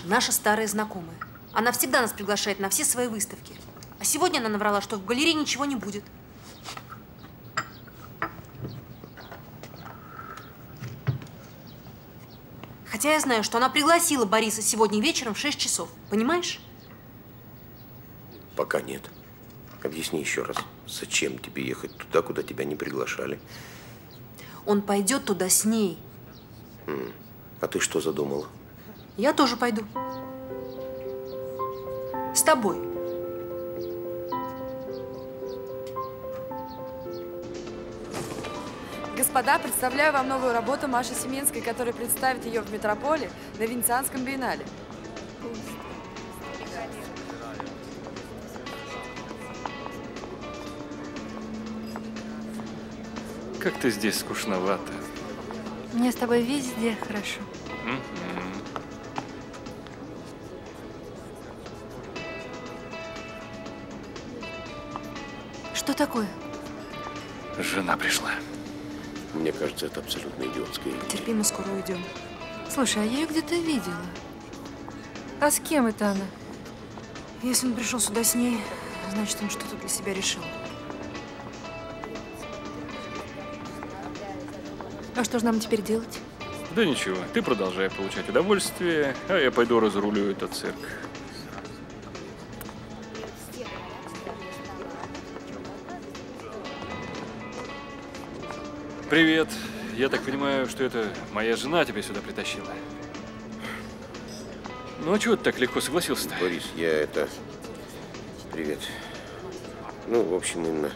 Маша, наша старая знакомая. Она всегда нас приглашает на все свои выставки. А сегодня она наврала, что в галерее ничего не будет. Хотя я знаю, что она пригласила Бориса сегодня вечером в 6 часов. Понимаешь? Пока нет. Объясни еще раз, зачем тебе ехать туда, куда тебя не приглашали? Он пойдет туда с ней. А ты что задумала? Я тоже пойду. С тобой. Господа, представляю вам новую работу Маши Семенской, которая представит ее в Метрополе на Венецианском бинале. Как-то здесь скучновато. Мне с тобой везде хорошо. Что такое? Жена пришла. Мне кажется, это абсолютно идиотская идея. Терпи, мы скоро уйдем. Слушай, а я ее где-то видела. А с кем это она? Если он пришел сюда с ней, значит, он что-то для себя решил. А что же нам теперь делать? Да ничего, ты продолжай получать удовольствие, а я пойду разрулю этот цирк. Привет. Я так понимаю, что это моя жена тебя сюда притащила. Ну а чего ты так легко согласился-то? Борис, я это… Привет. Ну, в общем, именно…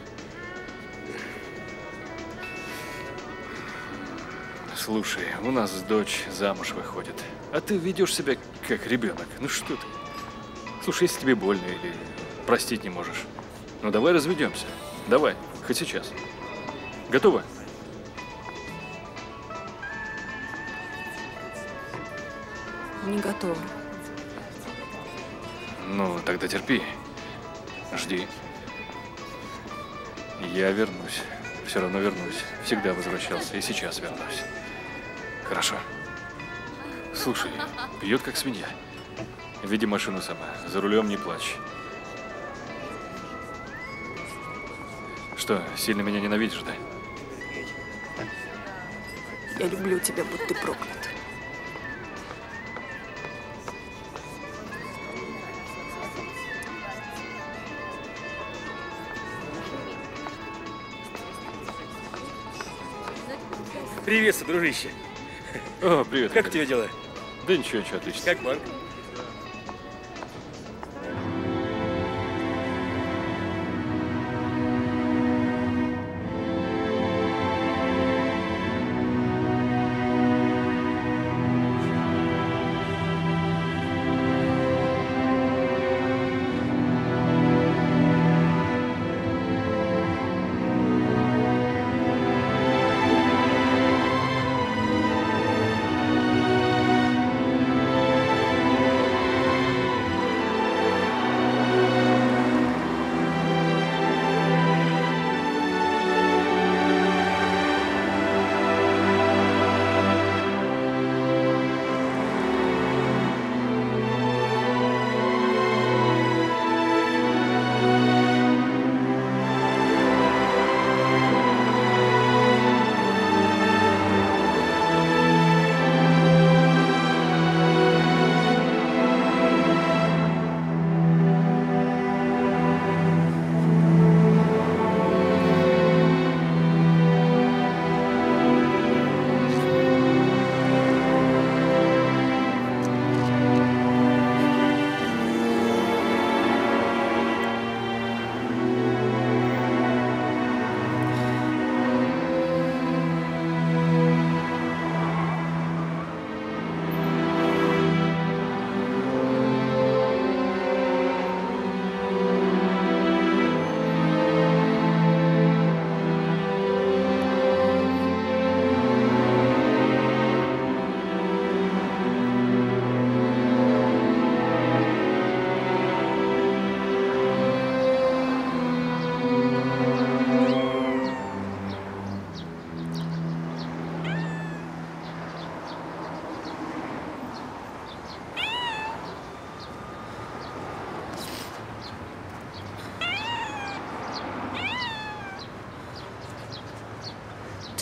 Слушай, у нас дочь замуж выходит, а ты ведешь себя как ребенок. Ну что ты? Слушай, если тебе больно или простить не можешь, ну давай разведемся. Давай, хоть сейчас. Готово? Не готова. Ну, тогда терпи. Жди. Я вернусь. Все равно вернусь. Всегда возвращался. И сейчас вернусь. Хорошо. Слушай, пьет как свинья. Веди машину сама. За рулем не плачь. Что, сильно меня ненавидишь, да? Я люблю тебя, будь ты проклят. Приветствую, дружище. О, привет. Как у тебя дела? Да ничего, ничего, отлично. Как Марк?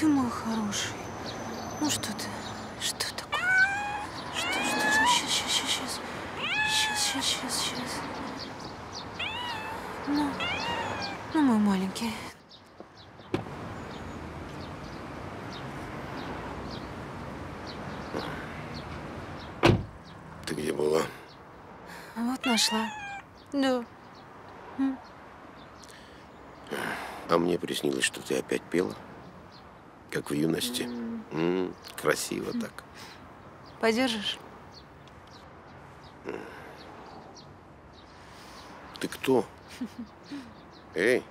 ты мой хороший. Ну что ты? Что такое? Что? Сейчас. Ну, мой маленький. Ты где была? Вот нашла. Да. А мне приснилось, что ты опять пела, как в юности. Красиво так. Подержишь? Ты кто? Эй!